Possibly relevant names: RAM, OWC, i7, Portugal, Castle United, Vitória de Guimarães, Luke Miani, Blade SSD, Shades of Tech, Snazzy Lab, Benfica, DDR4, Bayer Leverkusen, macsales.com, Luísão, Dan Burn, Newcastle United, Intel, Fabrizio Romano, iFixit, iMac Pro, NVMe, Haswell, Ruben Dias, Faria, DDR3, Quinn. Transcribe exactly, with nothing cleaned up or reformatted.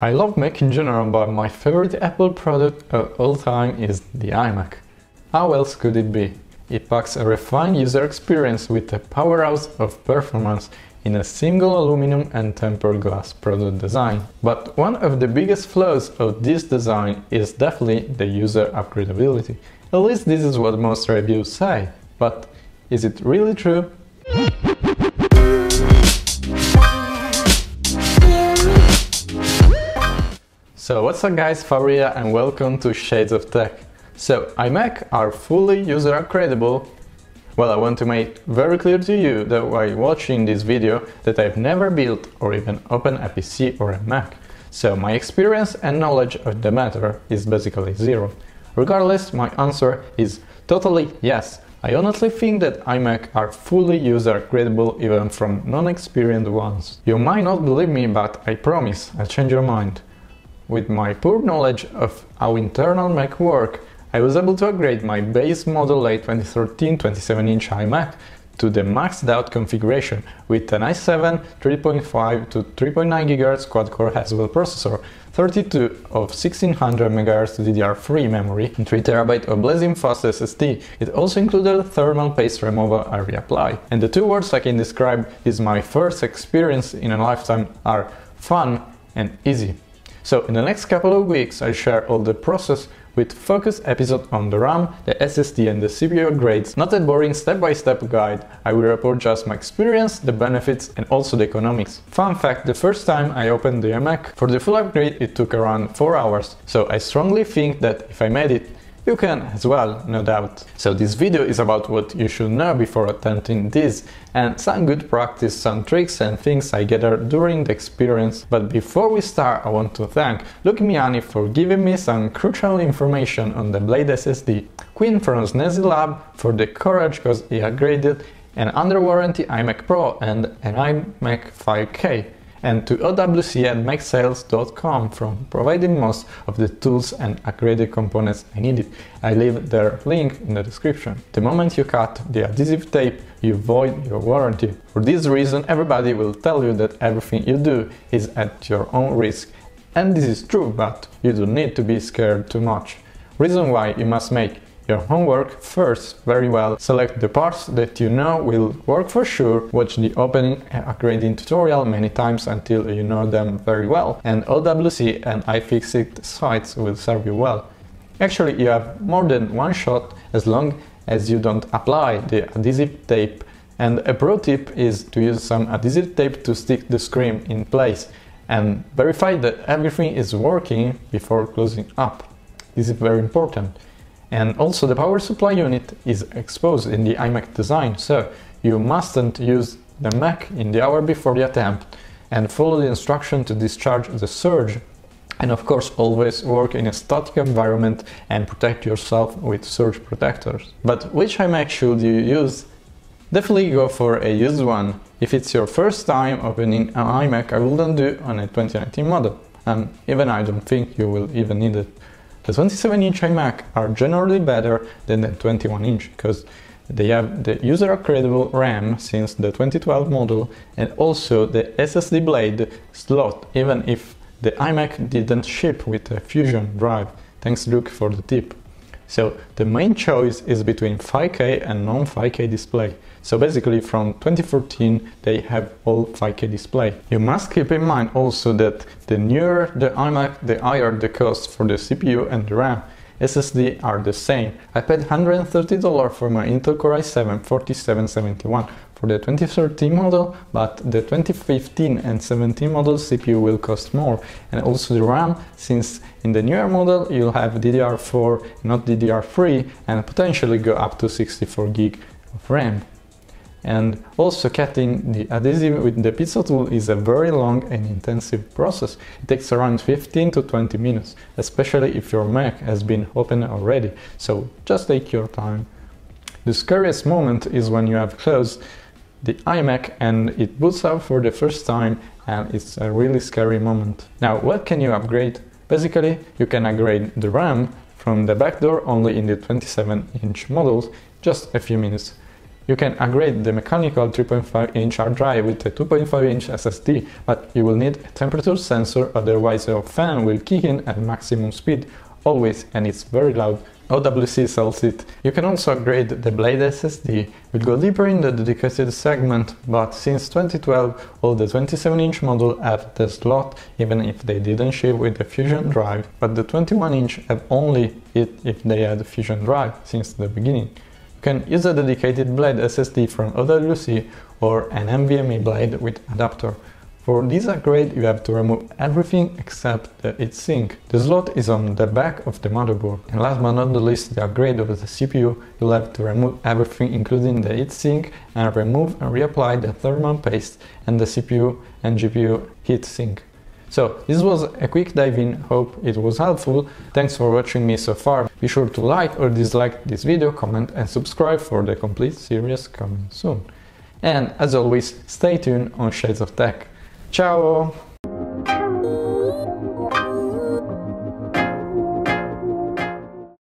I love Mac in general, but my favorite Apple product of all time is the iMac. How else could it be? It packs a refined user experience with a powerhouse of performance in a single aluminum and tempered glass product design. But one of the biggest flaws of this design is definitely the user upgradability. At least this is what most reviews say. But is it really true? So what's up guys, Faria and welcome to Shades of Tech. So iMac are fully user upgradable. Well, I want to make very clear to you that while watching this video that I've never built or even opened a P C or a Mac, so my experience and knowledge of the matter is basically zero. Regardless, my answer is totally yes. I honestly think that iMac are fully user upgradable even from non-experienced ones. You might not believe me, but I promise, I'll change your mind. With my poor knowledge of how internal Mac work, I was able to upgrade my base model late twenty thirteen twenty-seven inch iMac to the maxed out configuration with an i seven three point five to three point nine gigahertz quad-core Haswell processor, thirty-two of sixteen hundred megahertz D D R three memory and three terabytes of blazing fast S S D. It also included thermal paste removal I reapply. And the two words I can describe is my first experience in a lifetime are fun and easy. So in the next couple of weeks I share all the process with focused episode on the RAM, the S S D and the C P U upgrades, not a boring step-by-step guide. I will report just my experience, the benefits and also the economics. Fun fact, the first time I opened the iMac, for the full upgrade it took around four hours, so I strongly think that if I made it, you can as well, no doubt. So this video is about what you should know before attempting this and some good practice, some tricks and things I gathered during the experience. But before we start, I want to thank Luke Miani for giving me some crucial information on the Blade S S D, Quinn from Snazzy Lab for the courage because he upgraded an under warranty iMac Pro and an iMac five K, and to O W C at mac sales dot com for providing most of the tools and upgraded components I needed. I leave their link in the description. The moment you cut the adhesive tape, you void your warranty. For this reason, everybody will tell you that everything you do is at your own risk. And this is true, but you don't need to be scared too much. Reason why you must make your homework first very well. Select the parts that you know will work for sure, watch the opening and upgrading tutorial many times until you know them very well, and O W C and iFixit sites will serve you well. Actually, you have more than one shot as long as you don't apply the adhesive tape, and a pro tip is to use some adhesive tape to stick the screen in place and verify that everything is working before closing up. This is very important. And also the power supply unit is exposed in the iMac design, so you mustn't use the Mac in the hour before the attempt and follow the instruction to discharge the surge, and of course always work in a static environment and protect yourself with surge protectors. But which iMac should you use? Definitely go for a used one. If it's your first time opening an iMac, I wouldn't do on a twenty nineteen model, and even I don't think you will even need it. The twenty-seven inch iMac are generally better than the twenty-one inch because they have the user upgradable RAM since the twenty twelve model and also the S S D Blade slot, even if the iMac didn't ship with a Fusion drive. Thanks Luke for the tip. So the main choice is between five K and non-five K display. So basically from twenty fourteen they have all five K display. You must keep in mind also that the newer the iMac, the higher the cost for the C P U and the RAM. S S D are the same. I paid one hundred thirty dollars for my Intel Core i seven forty-seven seventy-one for the twenty thirteen model, but the twenty fifteen and seventeen model C P U will cost more, and also the RAM, since in the newer model you'll have D D R four, not D D R three, and potentially go up to sixty-four gig of RAM. And also cutting the adhesive with the pizza tool is a very long and intensive process. It takes around fifteen to twenty minutes, especially if your Mac has been opened already, so just take your time. The scariest moment is when you have closed the iMac and it boots up for the first time, and it's a really scary moment. Now what can you upgrade? Basically you can upgrade the RAM from the back door only in the twenty-seven inch models, just a few minutes. You can upgrade the mechanical three point five inch hard drive with a two point five inch S S D, but you will need a temperature sensor, otherwise your fan will kick in at maximum speed, always, and it's very loud. O W C sells it. You can also upgrade the Blade S S D. We'll go deeper in the dedicated segment, but since twenty twelve all the twenty-seven inch models have the slot, even if they didn't ship with the Fusion drive, but the twenty-one inch have only it if they had a Fusion drive since the beginning. You can use a dedicated Blade S S D from O W C or an N V M e Blade with adapter. For this upgrade you have to remove everything except the heatsink. The slot is on the back of the motherboard. And last but not the least, the upgrade of the C P U, you'll have to remove everything including the heatsink and remove and reapply the thermal paste and the C P U and G P U heatsink. So this was a quick dive in, hope it was helpful. Thanks for watching me so far. Be sure to like or dislike this video, comment and subscribe for the complete series coming soon. And as always, stay tuned on Shades of Tech. Ciao!